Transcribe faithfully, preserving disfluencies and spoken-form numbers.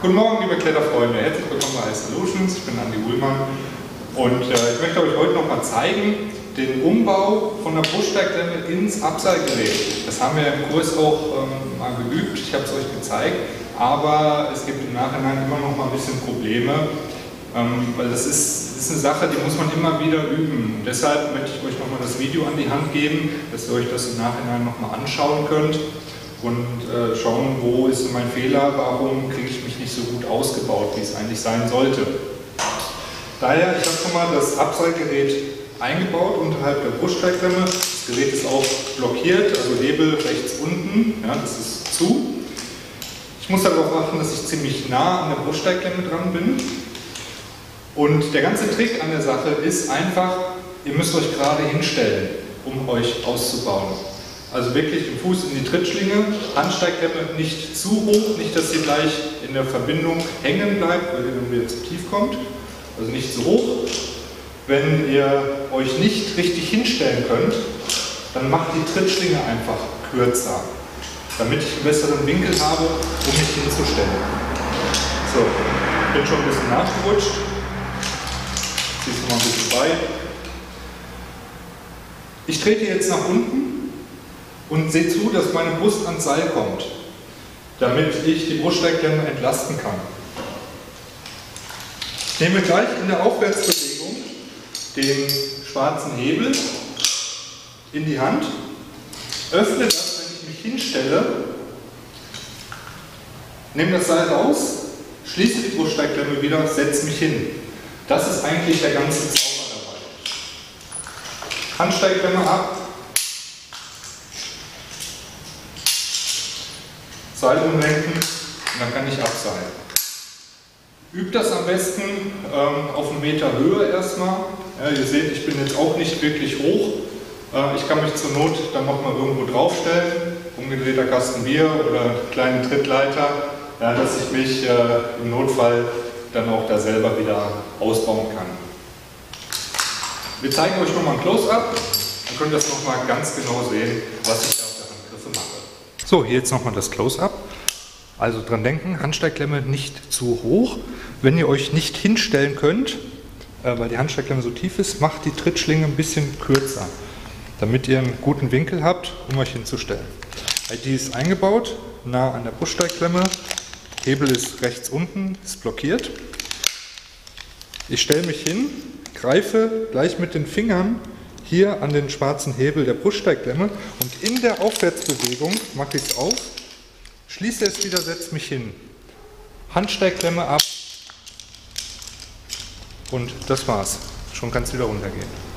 Guten Morgen, liebe Kletterfreunde. Herzlich willkommen bei High Solutions. Ich bin Andi Ullmann und äh, ich möchte euch heute nochmal zeigen den Umbau von der Bruststeigklemme ins Abseilgerät. Das haben wir im Kurs auch ähm, mal geübt. Ich habe es euch gezeigt, aber es gibt im Nachhinein immer noch mal ein bisschen Probleme, ähm, weil das ist, das ist eine Sache, die muss man immer wieder üben. Und deshalb möchte ich euch nochmal das Video an die Hand geben, dass ihr euch das im Nachhinein nochmal anschauen könnt und äh, schauen, wo ist mein Fehler, warum kriege ich mich nicht so gut ausgebaut, wie es eigentlich sein sollte. Daher, ich habe schon mal das Abseilgerät eingebaut unterhalb der Bruststeigklemme. Das Gerät ist auch blockiert, also Hebel rechts unten, ja, das ist zu. Ich muss darauf achten, dass ich ziemlich nah an der Bruststeigklemme dran bin. Und der ganze Trick an der Sache ist einfach, ihr müsst euch gerade hinstellen, um euch auszubauen. Also wirklich den Fuß in die Trittschlinge, Handsteigklemme nicht zu hoch, nicht dass sie gleich in der Verbindung hängen bleibt, weil ihr irgendwie zu tief kommt, also nicht zu hoch. Wenn ihr euch nicht richtig hinstellen könnt, dann macht die Trittschlinge einfach kürzer, damit ich einen besseren Winkel habe, um mich hinzustellen. So, ich bin schon ein bisschen nachgerutscht, ziehe es nochmal ein bisschen bei. Ich trete jetzt nach unten und seht zu, dass meine Brust ans Seil kommt, damit ich die Bruststeigklemme entlasten kann. Ich nehme gleich in der Aufwärtsbewegung den schwarzen Hebel in die Hand, öffne das, wenn ich mich hinstelle, nehme das Seil raus, schließe die Bruststeigklemme wieder, setze mich hin. Das ist eigentlich der ganze Zauber dabei. Handsteigklemme ab, Seil umlenken und dann kann ich abseilen. Übt das am besten ähm, auf einen Meter Höhe erstmal. Ja, ihr seht, ich bin jetzt auch nicht wirklich hoch. Äh, ich kann mich zur Not dann nochmal irgendwo draufstellen. Umgedrehter Kasten Bier oder kleinen Trittleiter, ja, dass ich mich äh, im Notfall dann auch da selber wieder ausbauen kann. Wir zeigen euch nochmal ein Close-Up. Dann könnt ihr das nochmal ganz genau sehen, was ich da auf der Handgriffe mache. So, hier jetzt nochmal das Close-Up. Also dran denken, Handsteigklemme nicht zu hoch. Wenn ihr euch nicht hinstellen könnt, äh, weil die Handsteigklemme so tief ist, macht die Trittschlinge ein bisschen kürzer, damit ihr einen guten Winkel habt, um euch hinzustellen. Die ist eingebaut, nah an der Bruststeigklemme. Hebel ist rechts unten, ist blockiert. Ich stelle mich hin, greife gleich mit den Fingern hier an den schwarzen Hebel der Bruststeigklemme und in der Aufwärtsbewegung mache ich es auf, schließe es wieder, setze mich hin. Handsteigklemme ab und das war's. Schon kann es wieder runtergehen.